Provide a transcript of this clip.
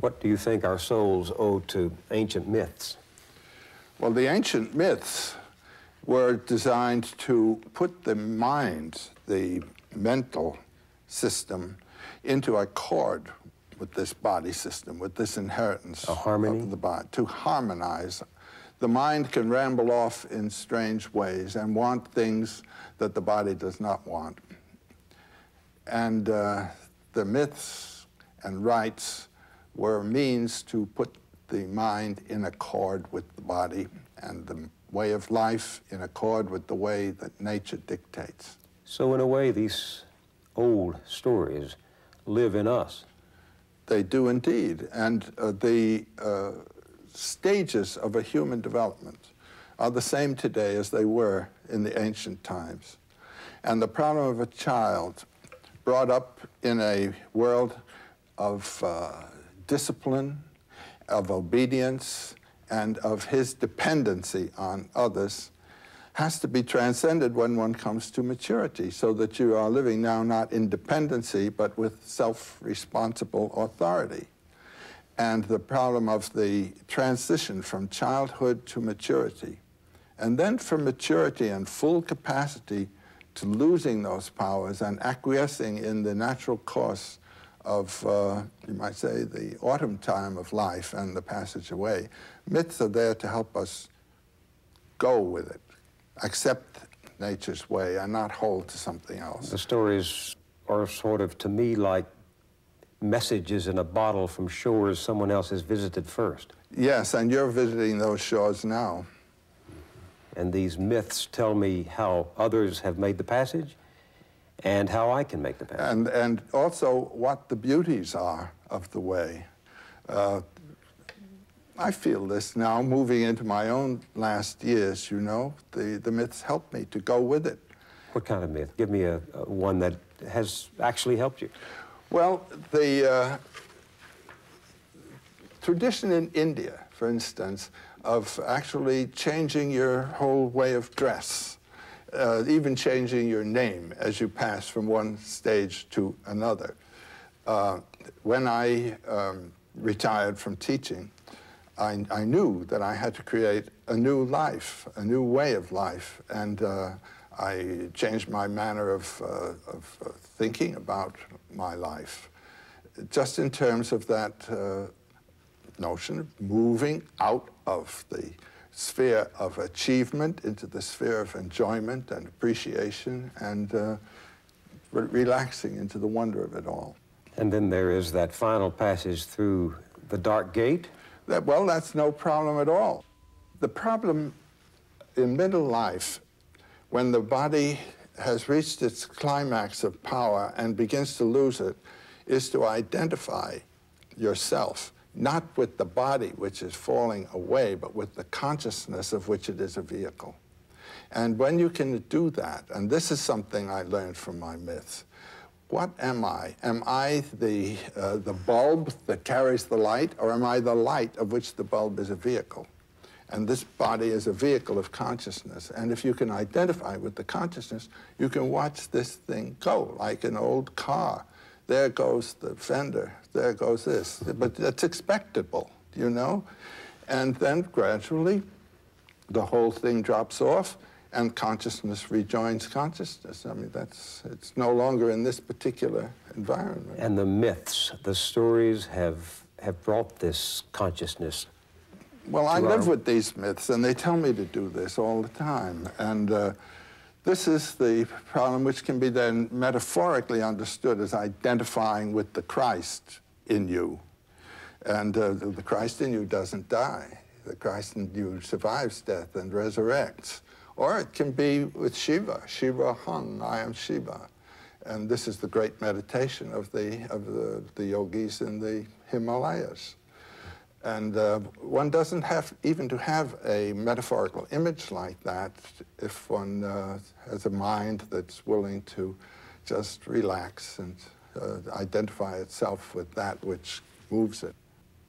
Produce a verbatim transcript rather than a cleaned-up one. What do you think our souls owe to ancient myths? Well, the ancient myths were designed to put the mind, the mental system, into accord with this body system, with this inheritance a harmony. Of the body, to harmonize. The mind can ramble off in strange ways and want things that the body does not want. And uh, the myths and rites were means to put the mind in accord with the body and the way of life in accord with the way that nature dictates. So in a way, these old stories live in us. They do indeed. And uh, the uh, stages of a human development are the same today as they were in the ancient times. And the problem of a child brought up in a world of uh, discipline, of obedience, and of his dependency on others has to be transcended when one comes to maturity, so that you are living now not in dependency, but with self-responsible authority. And the problem of the transition from childhood to maturity, and then from maturity and full capacity to losing those powers and acquiescing in the natural course of, uh, you might say, the autumn time of life and the passage away. Myths are there to help us go with it, accept nature's way and not hold to something else. The stories are sort of, to me, like messages in a bottle from shores someone else has visited first. Yes, and you're visiting those shores now. And these myths tell me how others have made the passage and how I can make the passage. And, and also what the beauties are of the way. Uh, I feel this now, moving into my own last years, you know. The, the myths help me to go with it. What kind of myth? Give me a, a one that has actually helped you. Well, the uh, tradition in India, for instance, of actually changing your whole way of dress, uh, even changing your name as you pass from one stage to another. Uh, when I um, retired from teaching, I, I knew that I had to create a new life, a new way of life, and uh, I changed my manner of, uh, of uh, thinking about my life, just in terms of that uh, notion of moving out of the sphere of achievement into the sphere of enjoyment and appreciation and uh, re relaxing into the wonder of it all. And then there is that final passage through the dark gate. That, well, that's no problem at all. The problem in middle life, when the body has reached its climax of power and begins to lose it, is to identify yourself, not with the body which is falling away, but with the consciousness of which it is a vehicle. And when you can do that, and this is something I learned from my myths, what am I? Am I the, uh, the bulb that carries the light, or am I the light of which the bulb is a vehicle? And this body is a vehicle of consciousness. And if you can identify with the consciousness, you can watch this thing go, like an old car. There goes the fender, there goes this. But that's expectable, you know? And then gradually, the whole thing drops off, and consciousness rejoins consciousness. I mean, that's, it's no longer in this particular environment. And the myths, the stories have, have brought this consciousness. Well, I live with these myths, and they tell me to do this all the time. And uh, this is the problem, which can be then metaphorically understood as identifying with the Christ in you. And uh, the Christ in you doesn't die. The Christ in you survives death and resurrects. Or it can be with Shiva. Shiva hung, I am Shiva. And this is the great meditation of the, of the, the yogis in the Himalayas. And uh, one doesn't have even to have a metaphorical image like that if one uh, has a mind that's willing to just relax and uh, identify itself with that which moves it.